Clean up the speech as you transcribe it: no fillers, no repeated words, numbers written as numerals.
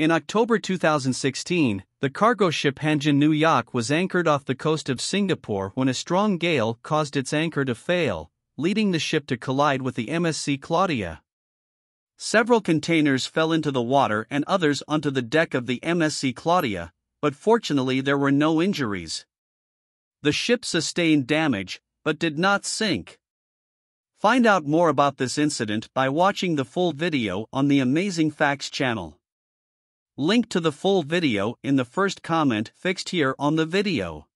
In October 2016, the cargo ship Hanjin New York was anchored off the coast of Singapore when a strong gale caused its anchor to fail, leading the ship to collide with the MSC Claudia. Several containers fell into the water and others onto the deck of the MSC Claudia, but fortunately there were no injuries. The ship sustained damage, but did not sink. Find out more about this incident by watching the full video on the Amazing Facts channel. Link to the full video in the first comment fixed here on the video.